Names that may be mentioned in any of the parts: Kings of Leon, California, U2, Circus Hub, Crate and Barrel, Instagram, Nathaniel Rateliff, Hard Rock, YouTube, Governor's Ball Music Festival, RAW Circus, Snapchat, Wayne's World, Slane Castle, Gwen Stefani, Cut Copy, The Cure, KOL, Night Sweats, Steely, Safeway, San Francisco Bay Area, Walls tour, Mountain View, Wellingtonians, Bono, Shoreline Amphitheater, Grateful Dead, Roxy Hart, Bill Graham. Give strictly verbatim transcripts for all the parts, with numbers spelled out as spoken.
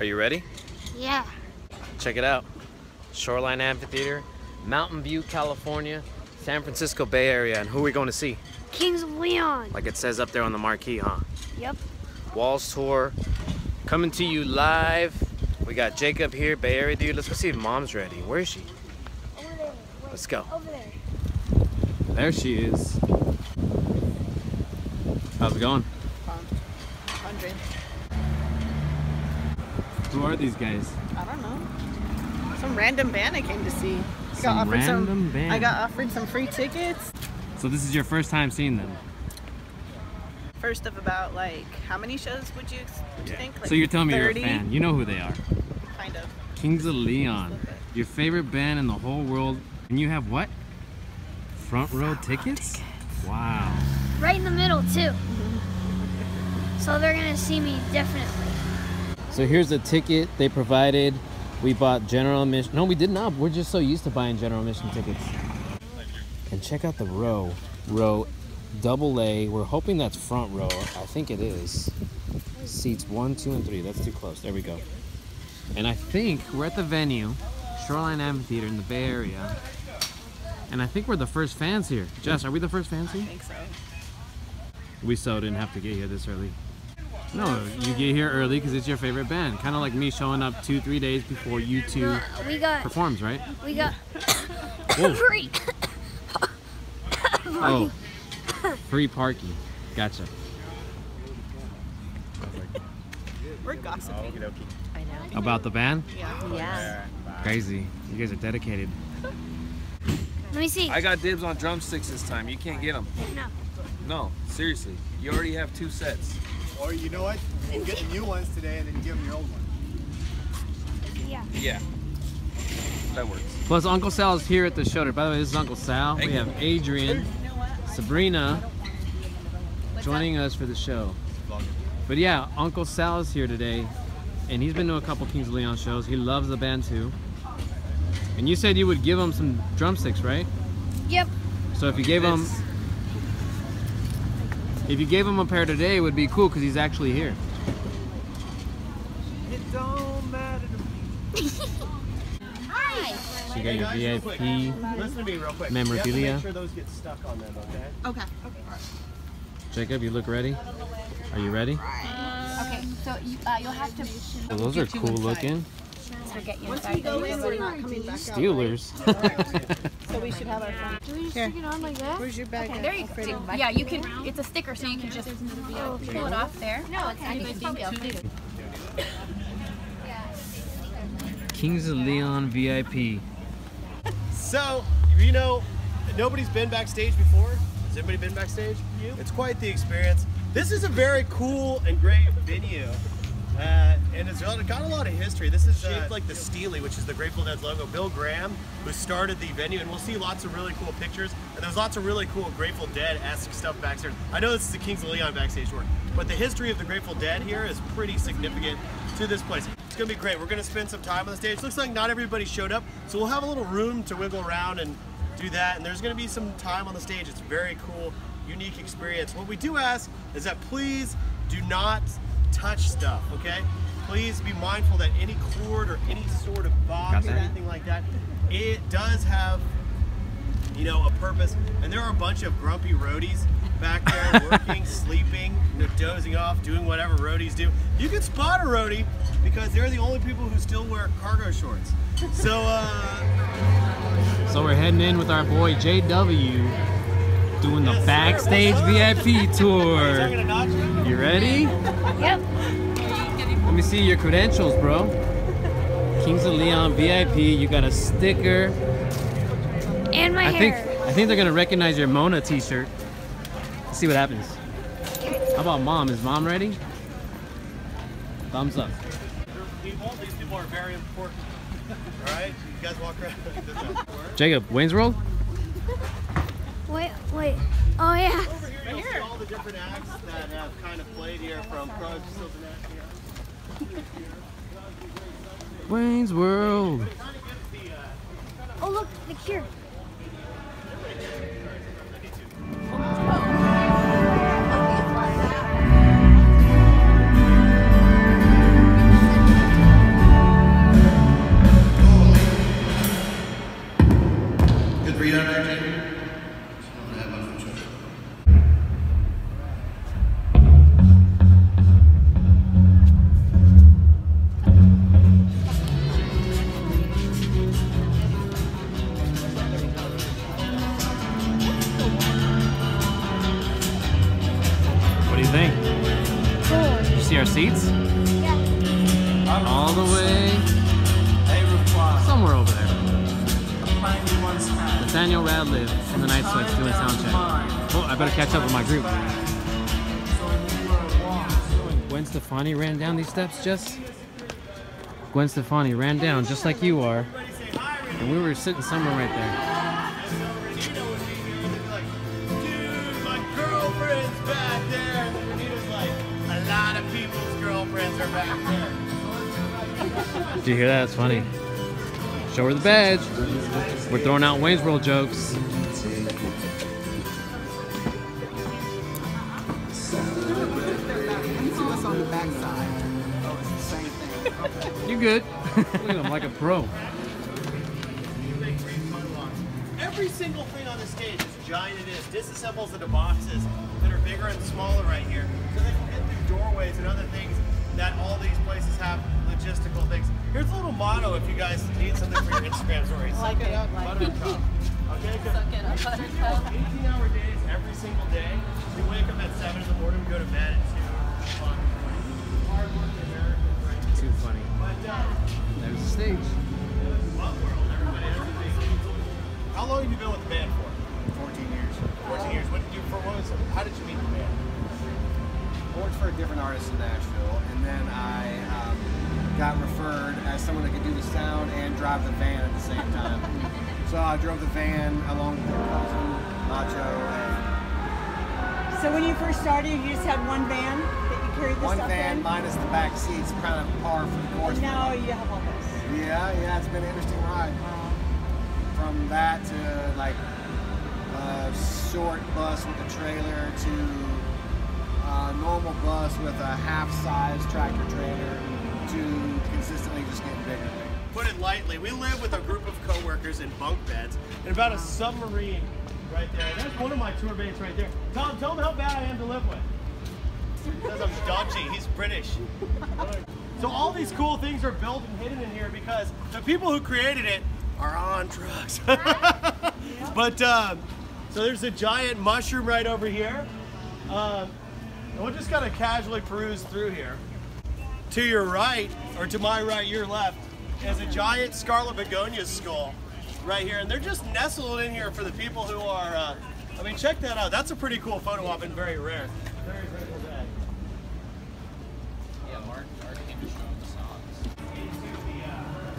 Are you ready? Yeah. Check it out. Shoreline Amphitheater, Mountain View, California, San Francisco Bay Area. And who are we going to see? Kings of Leon. Like it says up there on the marquee, huh? Yep. Walls tour, coming to you live. We got Jacob here, Bay Area dude. Let's go see if Mom's ready. Where is she? Over there. Wait, let's go. Over there. There she is. How's it going? Fun. Fun dream. Who are these guys? I don't know. Some random band I came to see. I got offered some, random band. I got offered some free tickets. So this is your first time seeing them? First of about like, how many shows would you, would you yeah. think? Like so you're telling me thirty? You're a fan. You know who they are. Kind of. Kings of Leon. Your favorite band in the whole world. And you have what? Front row tickets? tickets? Wow. Right in the middle too. Mm-hmm. So they're gonna see me definitely. So here's the ticket they provided. We bought general admission. No, we did not. We're just so used to buying general admission tickets. And check out the row. Row double A. We're hoping that's front row. I think it is. Seats one, two, and three. That's too close. There we go. And I think we're at the venue, Shoreline Amphitheater in the Bay Area. And I think we're the first fans here. Jess, are we the first fans here? I think so. We so didn't have to get here this early. No, you get here early because it's your favorite band. Kind of like me showing up two, three days before you two uh, we got, performs, right? We got free. Oh. Free parking. Gotcha. We're gossiping. I know. About the band? Yeah. yeah. Crazy. You guys are dedicated. Let me see. I got dibs on drumsticks this time. You can't get them. No. No, seriously. You already have two sets. Or you know what? You get the new ones today and then you give them your old one. Yeah. Yeah. That works. Plus, Uncle Sal is here at the show. By the way, this is Uncle Sal. We have Adrian. Sabrina joining us for the show. But yeah, Uncle Sal is here today and he's been to a couple Kings of Leon shows. He loves the band too. And you said you would give him some drumsticks, right? Yep. So if you gave him if you gave him a pair today, it would be cool because he's actually here. It don't matter to me. So you got your hey guys, V I P listen to me real quick. Memorabilia. You have to make sure those get stuck on them, okay? Okay. Okay. All right. Jacob, you look ready? Are you ready? Um, okay, so you, uh, you'll have to... So those are cool looking. So get you Once we go in, we're not coming back Steelers. Out. So we should have our phone. Do we just stick it on like that? Where's your bag? Okay, there you go. Yeah, you can... It's a sticker, so you can just oh, okay. pull it off there. No, it's not even a big deal. Kings of Leon V I P. So, you know, nobody's been backstage before. Has anybody been backstage? You? It's quite the experience. This is a very cool and great venue. Uh, and it's got a lot of history. This is shaped uh, like the Steely, which is the Grateful Dead's logo. Bill Graham, who started the venue, and we'll see lots of really cool pictures. And there's lots of really cool Grateful Dead-esque stuff backstage. I know this is the Kings of Leon backstage work, but the history of the Grateful Dead here is pretty significant to this place. It's gonna be great. We're gonna spend some time on the stage. Looks like not everybody showed up, so we'll have a little room to wiggle around and do that. And there's gonna be some time on the stage. It's a very cool, unique experience. What we do ask is that please do not touch stuff, okay? Please be mindful that any cord or any sort of box or anything like that, it does have, you know, a purpose. And there are a bunch of grumpy roadies back there working, sleeping, you know, dozing off, doing whatever roadies do. You can spot a roadie because they're the only people who still wear cargo shorts. So, uh... So we're heading in with our boy J W doing the yes, backstage V I P tour. You ready? Yep. Let me see your credentials, bro. Kings of Leon V I P. You got a sticker. And my I hair. Think, I think they're gonna recognize your Mona T-shirt. Let's see what happens. How about Mom? Is Mom ready? Thumbs up. People, these people are very important. All right, you guys walk around. Jacob, Wayne's World. Wait, wait. Oh, yeah. Over here, you'll see all the different acts that have kind of played here from Crosby, Stills, and Nash. Wayne's World. Oh, look, The Cure. seat? Four. Did you see our seats? Yeah. All the way somewhere over there. Nathaniel Rateliff from the Night Sweats doing sound check. Oh, I better catch up with my group. Gwen Stefani ran down these steps just. Gwen Stefani ran down just like you are. And we were sitting somewhere right there. Did you hear that? It's funny. Show her the badge. We're throwing out Wayne's World jokes. You good? Look at him like a pro. Every single thing on the stage is giant. It is disassembles into boxes that are bigger and smaller right here, so they can get through doorways and other things. That all these places have logistical things. Here's a little motto if you guys need something for your Instagram story. Suck like it up, like buttercup. Okay, good. Suck it up, buttercup. eighteen hour days every single day. We wake up at seven in the morning, we go to bed at two. Fun. Hard work in America. Right? Too funny. But, uh, there's the stage. Love world, everybody. Everything. How long have you been with the band for? fourteen years. fourteen years. What did you do for? What was it? How did you meet the band? I worked for a different artist in Nashville, and then I um, got referred as someone that could do the sound and drive the van at the same time. So I drove the van along with my cousin, Macho. And so when you first started, you just had one van that you carried the one stuff van in? Minus the back seats, kind of par for the course. Now you have all those. Yeah, yeah, it's been an interesting ride. Wow. From that to like a short bus with a trailer to Uh, normal bus with a half-size tractor trailer to consistently just getting bigger. Put it lightly, we live with a group of co-workers in bunk beds and about a submarine right there. And that's one of my tour mates right there. Tom, tell him how bad I am to live with. He says I'm dodgy, he's British. So all these cool things are built and hidden in here because the people who created it are on drugs. But, um, so there's a giant mushroom right over here. Uh, We're just gonna casually peruse through here. To your right, or to my right, your left, is a giant scarlet begonia skull right here, and they're just nestled in here for the people who are. Uh, I mean, check that out. That's a pretty cool photo op and very rare. Very grateful Dead. Yeah, Mark, Mark came to show the songs.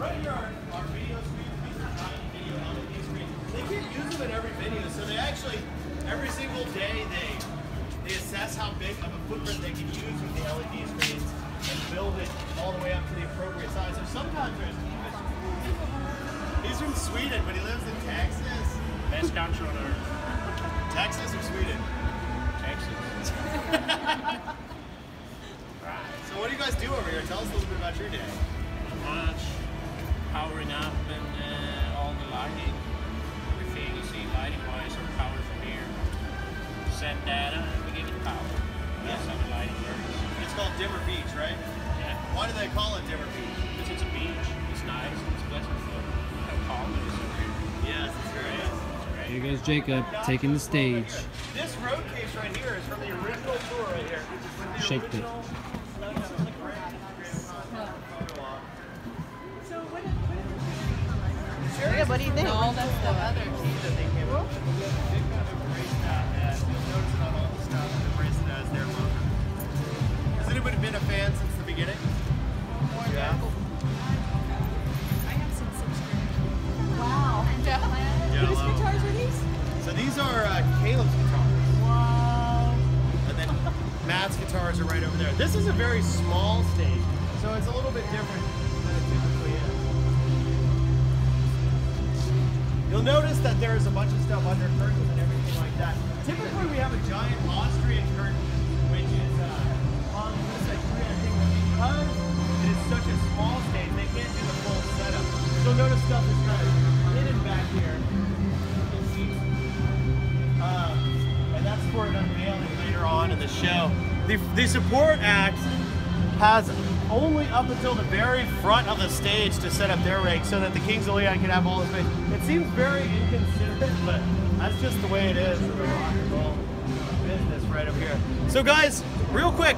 Right here, our, our video screen, these are giant video L E D screens. They can't use them in every video, so they actually every single day they. They assess how big of a footprint they can use with the L E D screens and build it all the way up to the appropriate size. So sometimes there's... He's from Sweden, but he lives in Texas. Best country on earth. Texas or Sweden? Texas. Right. So what do you guys do over here? Tell us a little bit about your day. Much powering up and uh, all the lighting. Everything you see lighting-wise or power from here. Set data. Power. Yeah. That's how the lighting works. It's called Dimmer Beach, right? Yeah. Why do they call it Dimmer Beach? Because it's a beach. It's nice. It's pleasant for how calm it is over here. Yeah, it's very nice. Right. Here goes Jacob taking the stage. This road case right here is from the original tour right here. Shake it. So what did Yeah, what do you think? All that stuff other too that they came up with. Has anybody been a fan since the beginning? More yeah. I have some subscription. Wow. Yeah. Whose guitars are these? So these are uh, Caleb's guitars. Wow. And then Matt's guitars are right over there. This is a very small stage, so it's a little bit different than it typically is. You'll notice that there is a bunch of stuff under curtains and everything like that. Typically we have a giant Austrian curtain, which is uh, because it is such a small stage, they can't do the full setup. So notice stuff is kind of hidden back here. Uh, and that's for an unveiling later on in the show. The, the support act has only up until the very front of the stage to set up their rig so that the Kings of Leon can have all the space. It seems very inconsiderate, but that's just the way it is. Business right over here. So guys. Real quick,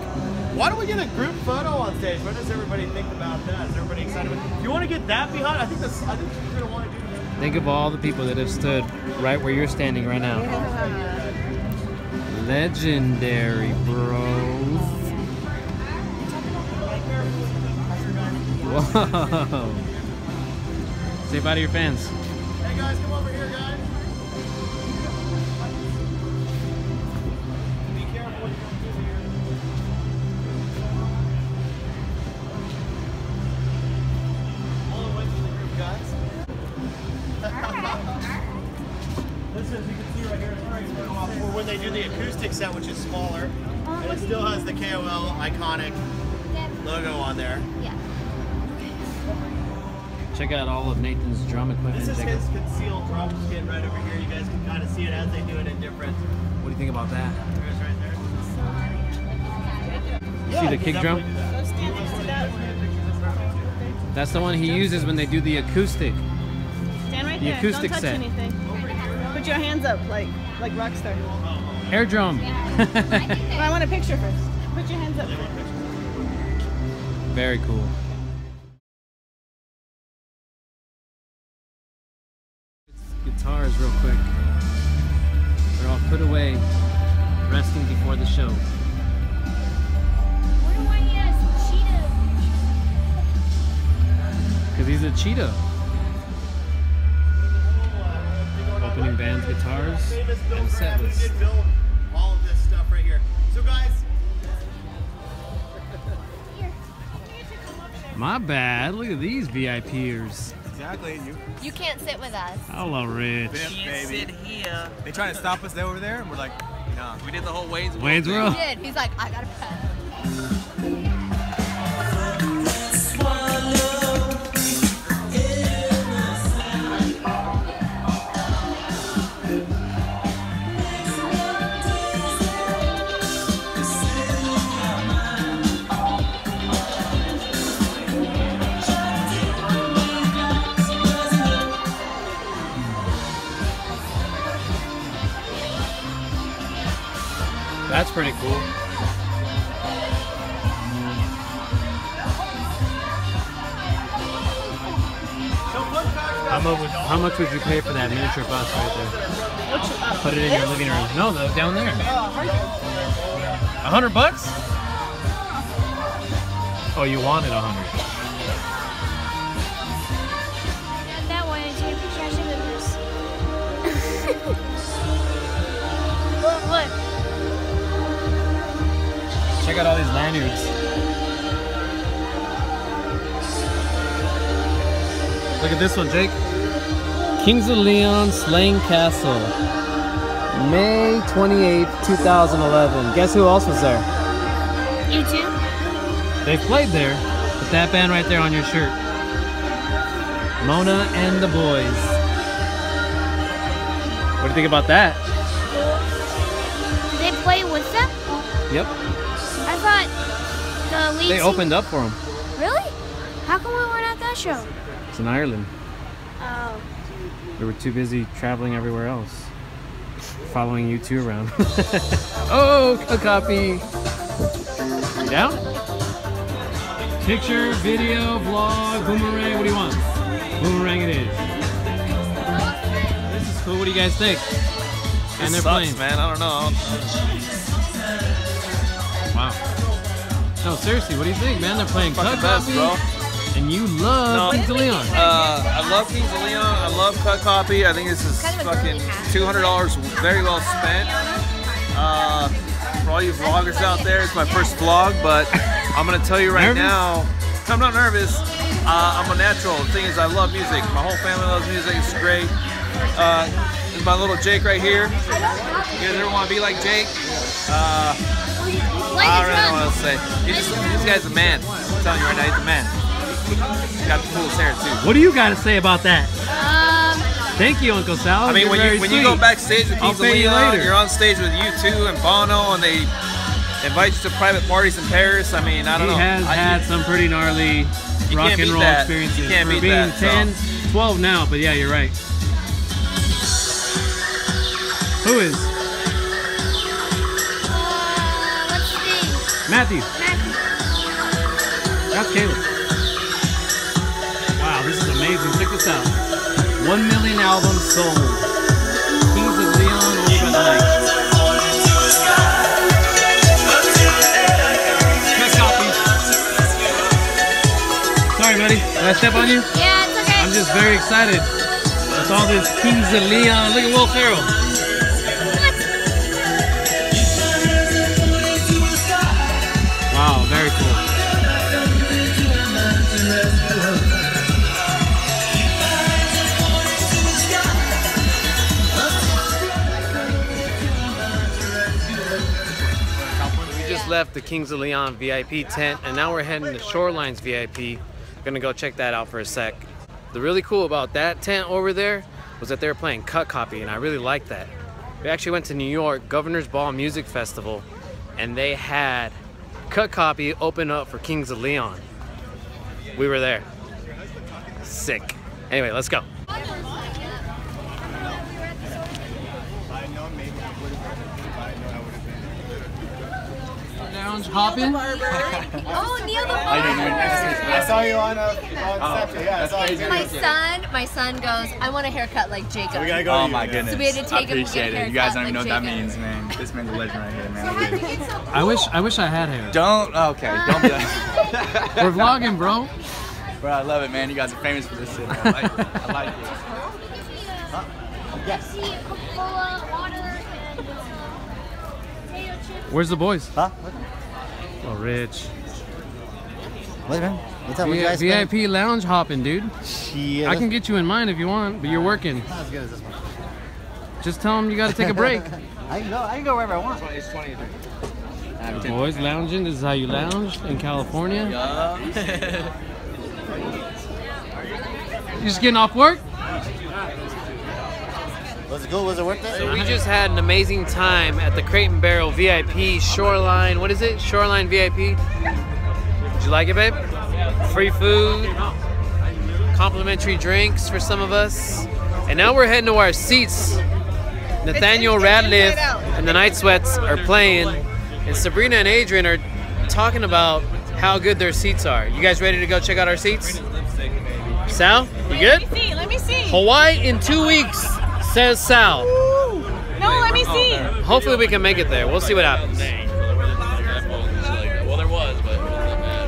why don't we get a group photo on stage? What does everybody think about that? Is everybody excited? If you want to get that behind, I think that's, I think you're gonna want to do that. Think of all the people that have stood right where you're standing right now. Yeah. Legendary, bros. Whoa. Say bye to your fans. Hey guys, come over here, guys. Set, which is smaller, and it still has the K O L iconic logo on there. Yeah. Check out all of Nathan's drum equipment. This is Check his out. concealed drum kit right over here. You guys can kind of see it as they do it in different. What do you think about that? There it is right there. Yeah, see the kick drum? That. That's the one he uses when they do the acoustic. Stand right the there. Acoustic Don't touch set. anything. Put your hands up like like rockstar. Air drum. Yeah. Well, I want a picture first. Put your hands up. Very cool. Guitars real quick. They're all put away, resting before the show. Why do I have cheetah? Because he's a cheetah. Opening bands, guitars, and set list. All of this stuff right here. So guys, my bad. Look at these VIPers. Exactly. You. You can't sit with us. Hello, Rich. You can't sit here. They trying to stop us over there, and we're like, nah. We did the whole Wayne's World. Wayne's World. He did. He's like, I gotta press. That's pretty cool. How much, how much would you pay for that miniature bus right there? Put it in your living room. No, though, down there. A hundred bucks? Oh, you wanted a hundred. Check out all these lanyards. Look at this one, Jake. Kings of Leon, Slane Castle. May twenty-eighth, two thousand eleven. Guess who else was there? You too. They played there, with that band right there on your shirt. Mona and the Boys. What do you think about that? Did they play with them? Yep. I thought the lead They opened up for him. Really? How come we weren't at that show? It's in Ireland. Oh. We were too busy traveling everywhere else. Following you two around. Oh, a copy. You down? Picture, video, vlog, boomerang. What do you want? Boomerang it is. This is cool. What do you guys think? This and they're sucks, playing. man. I don't know. Wow. No, seriously, what do you think, man? They're playing Cut Copy, bro. And you love no, Kings of Leon. Uh, I love Kings of Leon. I love Cut Copy. I think this is kind of fucking two hundred dollars very well spent. Uh, for all you vloggers out there, it's my first vlog, but I'm going to tell you right nervous? now, I'm not nervous. Uh, I'm a natural. The thing is, I love music. My whole family loves music. It's great. Uh, this is my little Jake right here. You guys ever want to be like Jake? Uh... I don't know what else to say. Just, this guy's a man. I'm telling you right now, he's a man. He's got the coolest hair too. What do you got to say about that? Um, Thank you, Uncle Sal. I mean, you're when you when sweet. you go backstage with Kings of Leon, you're on stage with U two and Bono, and they invite you to private parties in Paris. I mean, I don't he know. He has I, had some pretty gnarly you rock can't and roll that. experiences. You can't For beat being that, ten, twelve now, but yeah, you're right. Who is? Matthews. Matthews. That's Caleb. Wow, this is amazing. Check this out. One million albums sold. Kings of Leon overnight. Cut Copy. Sorry, buddy. Did I step on you? Yeah, it's okay. I'm just very excited. With all this Kings of Leon. Look at Will Ferrell. Very cool. We just left the Kings of Leon V I P tent and now we're heading to Shoreline's V I P. Gonna go check that out for a sec. The really cool about that tent over there was that they were playing Cut Copy and I really liked that. We actually went to New York, Governor's Ball Music Festival, and they had Cut Copy opened up for Kings of Leon. We were there. Sick. Anyway, let's go. Lounge hopping. Oh, Neil the Barber. I saw you on a on Snapchat. Yeah, I saw you. My son, my son goes, I want a haircut like Jacob. We gotta go. Oh my goodness. So we had to take I appreciate him. It. You guys don't even like know Jacob. What that means, man. This man's a legend right here, man. So how did you get so cool? I wish, I wish I had hair. Don't. Okay. Uh, don't be like. We're vlogging, bro. Bro, I love it, man. You guys are famous for this shit. I like it. I like it. Huh? Yes. Coca-Cola, water. Where's the boys? Huh? Oh, Rich. Wait, man. What's up with you guys? V I P been? Lounge hopping, dude. Yeah. I can get you in mine if you want, but you're working. Not as good as this one. Just tell them you got to take a break. I can go. I can go wherever I want. It's twenty. The boys lounging. This is how you lounge in California. You're just getting off work. Was it cool? Was it worth it? So we just had an amazing time at the Crate and Barrel V I P Shoreline. What is it? Shoreline V I P. Did you like it, babe? Free food, complimentary drinks for some of us. And now we're heading to our seats. Nathaniel Rateliff and the Night Sweats are playing. And Sabrina and Adrian are talking about how good their seats are. You guys ready to go check out our seats? Sal, you good? Let me see. Let me see. Hawaii in two weeks. Says Sal. Ooh. No, let me see. Hopefully we can make it there. We'll see what happens. Well, there was, but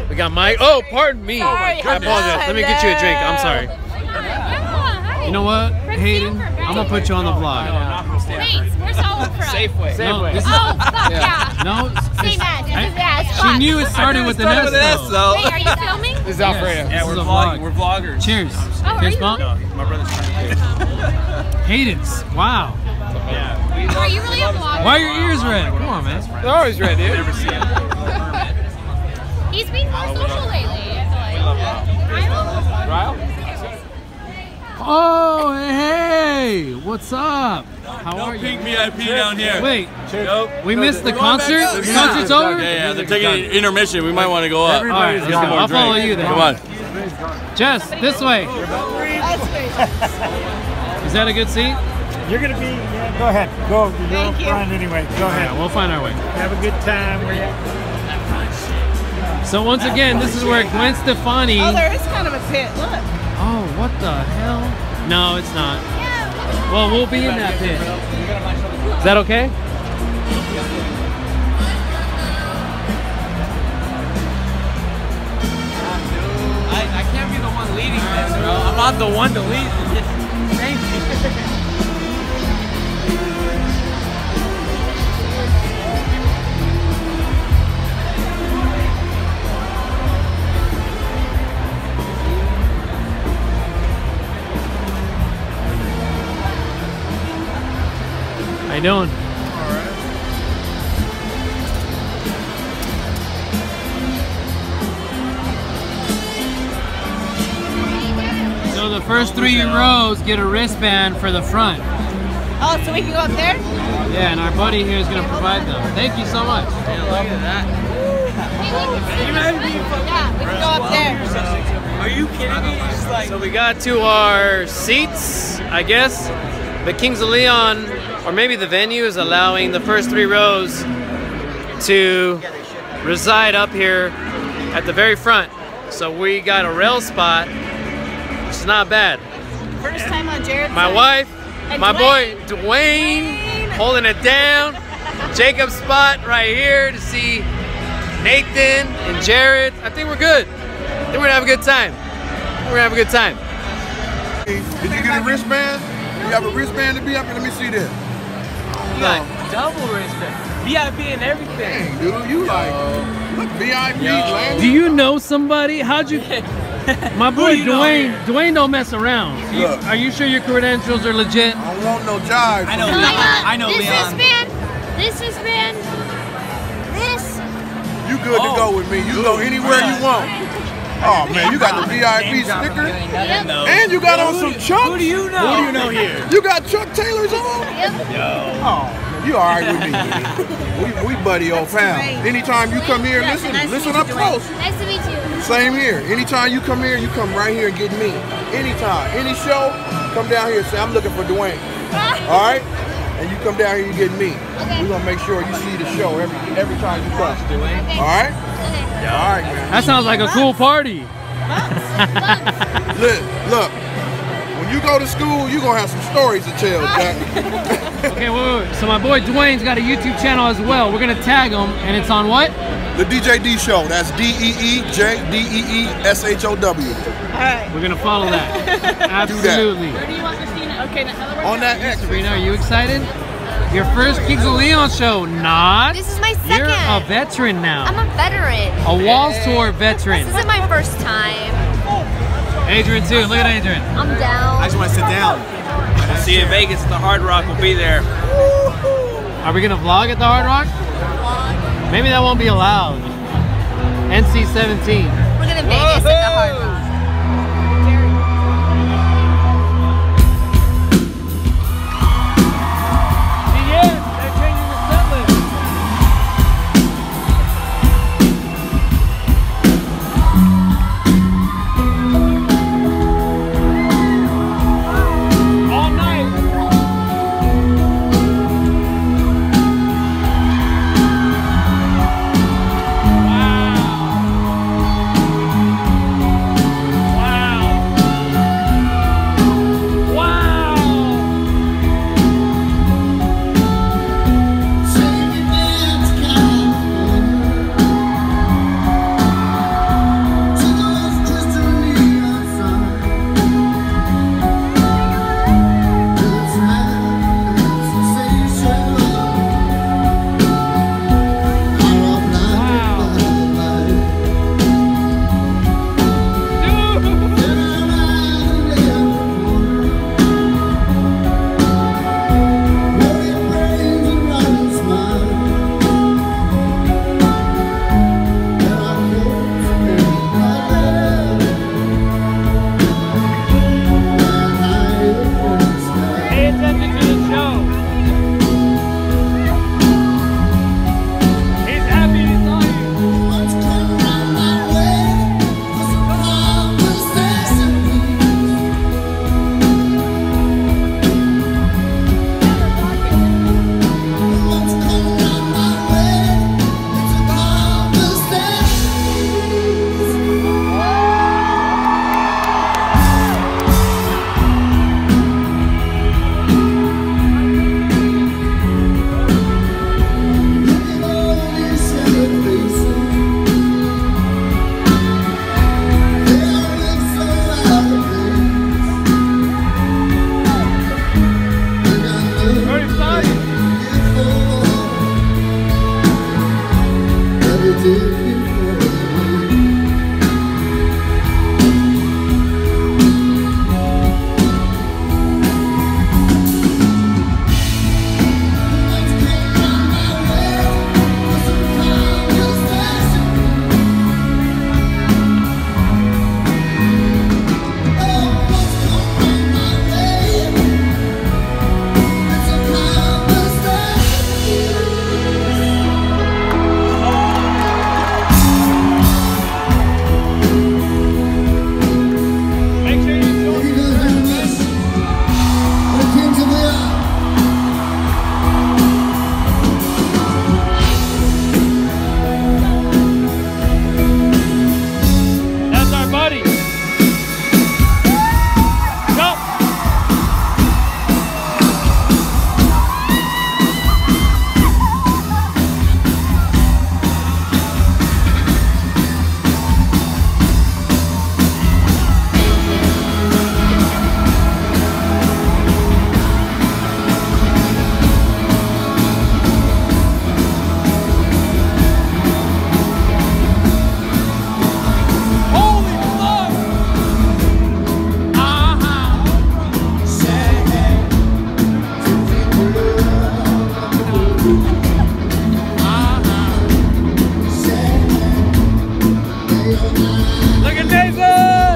we got Mike. Oh, pardon me. Sorry. I apologize. Let me get you a drink. I'm sorry. You know what, Hayden? I'm gonna put you on the vlog. Wait, where's all from? Safeway. Safeway. No, oh, fuck yeah. No. Same as. Yeah, it's fun. She knew it started with an S though. Wait, are you filming? This is Alfredo. Yeah, we're vlogging. We're vloggers. Cheers. Oh, are you? My brother's trying to Cadence, wow. Yeah. Are you really a vlogger? Why are your ears red? Come on, man. They're always red, dude. He's been more social lately, I feel like. Oh, hey, what's up? How no are you? Pink V I P down here. Wait, nope. we missed the concert? The concert's yeah. over? Yeah, yeah, they're taking intermission. We might want to go up. Everybody's all right, let's go. I'll drink. Follow you then. Come on. Jess, this way. Is that a good seat? You're gonna be. Yeah, go ahead. Go. You're Thank you. Fine anyway. Go ahead. Yeah, we'll find our way. Have a good time. So once again, this is where Gwen Stefani. Oh, there is kind of a pit. Look. Oh, what the hell? No, it's not. Yeah. Well, we'll be in that pit. Is that okay? I, I can't be the one leading this, bro. I'm not the one to lead. Thank you. How you doing? All right. So the first three rows get a wristband for the front. Oh, so we can go up there? Yeah, and our buddy here is going to provide them. Thank you so much. Yeah, look at that. Yeah, we can go up there. Are you kidding me? Just like... So we got to our seats, I guess. The Kings of Leon, or maybe the venue, is allowing the first three rows to reside up here at the very front. So we got a rail spot, which is not bad. First time on Jared's My side. wife, and my Dwayne. boy Dwayne, Dwayne holding it down. Jacob's spot right here to see Nathan and Jared. I think we're good. I think we're gonna have a good time. We're gonna have a good time. Did you get a wristband? You have a wristband to be up here? Let me see this. No. Like double wristband. V I P and everything. Dang, dude, you like look V I P. Yo. Do you know somebody? How'd you? My boy Dwayne, Dwayne don't mess around. You, are you sure your credentials are legit? I don't want no jive. I know Leon. I know Leon. This is Ben. This is Ben. This. You good oh. to go with me. You good. go anywhere you want. Oh man, you got the V I P sticker, and you got on some Chucks. Who do you know? Who do you know here? You got Chuck Taylors on? Yep. Yo. Oh, you all right with me? We, we buddy old pal. Anytime you come here, listen, listen up close. Nice to meet you. Same here. Anytime you come here, you come right here and get me. Anytime, any show, come down here and say I'm looking for Dwayne. All right. And you come down here, you get me. Okay. We're gonna make sure you see the show every every time you cross, Dwayne. Okay. All right? Okay. Yeah, all right, man. That sounds like a cool party. Look, look. When you go to school, you're gonna have some stories to tell, Jack. Okay, wait, wait, wait. So my boy Dwayne's got a YouTube channel as well. We're gonna tag him, and it's on what? The D J D show. That's D E E J D E E S H O W. All right. We're gonna follow that. Absolutely. Do that. Where do you want to see? Okay, on that X. Sabrina, are you excited? Your first Kings of Leon show, not. This is my second. You're a veteran now. I'm a veteran. A Walls tour veteran. This isn't my first time. Adrian too, look at Adrian. I'm down. I just want to sit down. We'll see you in Vegas, the Hard Rock will be there. Are we gonna vlog at the Hard Rock? Vlog. Maybe that won't be allowed. N C seventeen. We're gonna Vegas at the Hard Rock. Look at Nathan!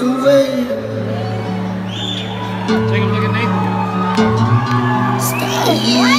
used to wait. Take a look at Nathan. Stay for me.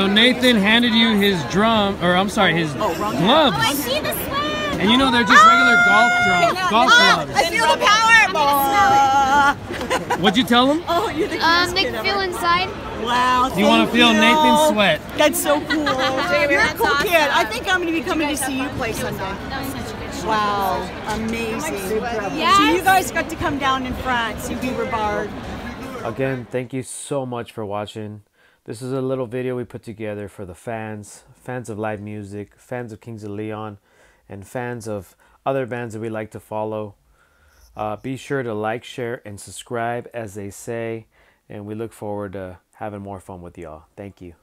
So Nathan handed you his drum, or I'm sorry, his oh, gloves. Oh, I see the sweat. And you know they're just oh, regular golf drum, no, golf oh, gloves. I feel the power. What'd you tell them? Oh, you're the cutest Um, they can feel inside. Wow. You want to feel you. Nathan's sweat. That's so cool. You're a cool awesome. kid. I think I'm going to be coming to see you play Sunday. Wow, amazing. Yes. So you guys got to come down in France. You were barred. Again, thank you so much for watching. This is a little video we put together for the fans, fans of live music, fans of Kings of Leon, and fans of other bands that we like to follow. Uh, be sure to like, share, and subscribe, as they say, and we look forward to having more fun with y'all. Thank you.